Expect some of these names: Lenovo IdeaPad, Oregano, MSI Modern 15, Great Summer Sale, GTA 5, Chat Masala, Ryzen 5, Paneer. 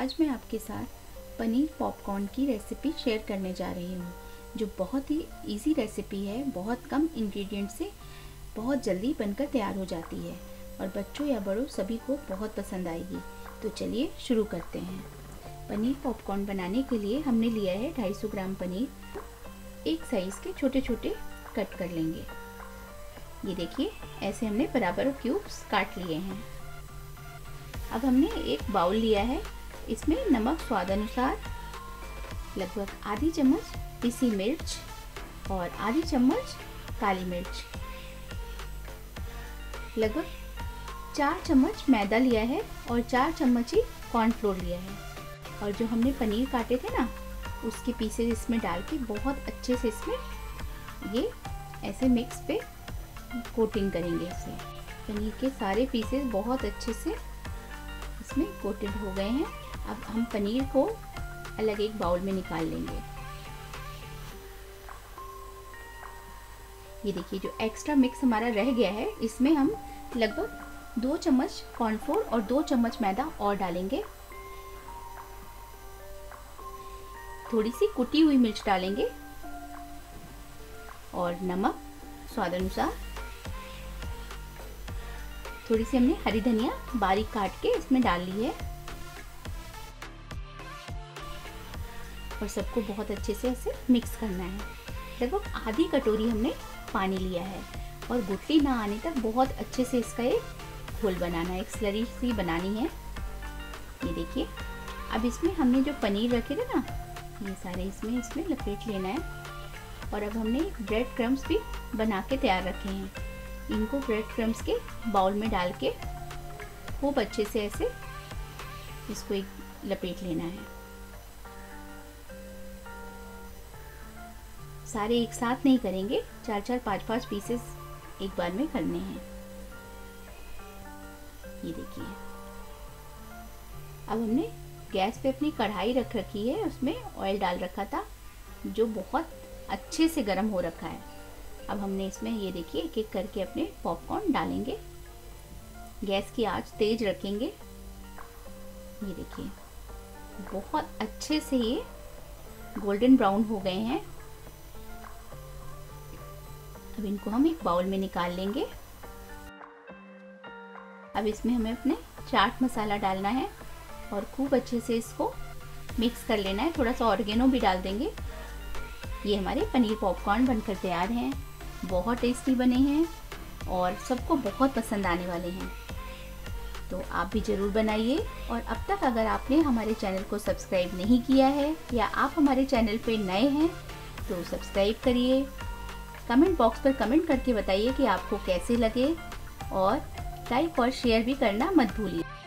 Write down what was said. आज मैं आपके साथ पनीर पॉपकॉर्न की रेसिपी शेयर करने जा रही हूँ, जो बहुत ही इजी रेसिपी है। बहुत कम इंग्रेडिएंट से बहुत जल्दी बनकर तैयार हो जाती है और बच्चों या बड़ों सभी को बहुत पसंद आएगी। तो चलिए शुरू करते हैं। पनीर पॉपकॉर्न बनाने के लिए हमने लिया है 250 ग्राम पनीर, एक साइज़ के छोटे छोटे कट कर लेंगे। ये देखिए, ऐसे हमने बराबर क्यूब्स काट लिए हैं। अब हमने एक बाउल लिया है, इसमें नमक स्वाद अनुसार, लगभग आधी चम्मच पीसी मिर्च और आधी चम्मच काली मिर्च, लगभग 4 चम्मच मैदा लिया है और 4 चम्मच ही कॉर्नफ्लोर लिया है। और जो हमने पनीर काटे थे ना, उसके पीसेस इसमें डाल के बहुत अच्छे से इसमें ये ऐसे मिक्स पे कोटिंग करेंगे। इसे पनीर के सारे पीसेस बहुत अच्छे से इसमें कोटेड हो गए हैं। अब हम पनीर को अलग एक बाउल में निकाल लेंगे। ये देखिए, जो एक्स्ट्रा मिक्स हमारा रह गया है, इसमें हम लगभग 2 चम्मच कॉर्नफ्लोर और 2 चम्मच मैदा और डालेंगे। थोड़ी सी कुटी हुई मिर्च डालेंगे और नमक स्वाद अनुसार, थोड़ी सी हमने हरी धनिया बारीक काट के इसमें डाल ली है। और सबको बहुत अच्छे से ऐसे मिक्स करना है। लगभग आधी कटोरी हमने पानी लिया है और गुठली ना आने तक बहुत अच्छे से इसका एक घोल बनाना है, एक स्लरी सी बनानी है। ये देखिए, अब इसमें हमने जो पनीर रखे थे ना, ये सारे इसमें लपेट लेना है। और अब हमने ब्रेड क्रम्स भी बना के तैयार रखे हैं, इनको ब्रेड क्रम्स के बाउल में डाल के खूब अच्छे से ऐसे इसको एक लपेट लेना है। सारे एक साथ नहीं करेंगे, 4-4, 5-5 पीसेस एक बार में करने हैं। ये देखिए, अब हमने गैस पे अपनी कढ़ाई रख रखी है, उसमें ऑयल डाल रखा था जो बहुत अच्छे से गर्म हो रखा है। अब हमने इसमें ये देखिए एक एक करके अपने पॉपकॉर्न डालेंगे। गैस की आंच तेज रखेंगे। ये देखिए, बहुत अच्छे से ये गोल्डन ब्राउन हो गए हैं। अब इनको हम एक बाउल में निकाल लेंगे। अब इसमें हमें अपने चाट मसाला डालना है और खूब अच्छे से इसको मिक्स कर लेना है। थोड़ा सा ऑरेगेनो भी डाल देंगे। ये हमारे पनीर पॉपकॉर्न बनकर तैयार हैं। बहुत टेस्टी बने हैं और सबको बहुत पसंद आने वाले हैं। तो आप भी ज़रूर बनाइए। और अब तक अगर आपने हमारे चैनल को सब्सक्राइब नहीं किया है या आप हमारे चैनल पे नए हैं तो सब्सक्राइब करिए। कमेंट बॉक्स पर कमेंट करके बताइए कि आपको कैसे लगे और लाइक और शेयर भी करना मत भूलिए।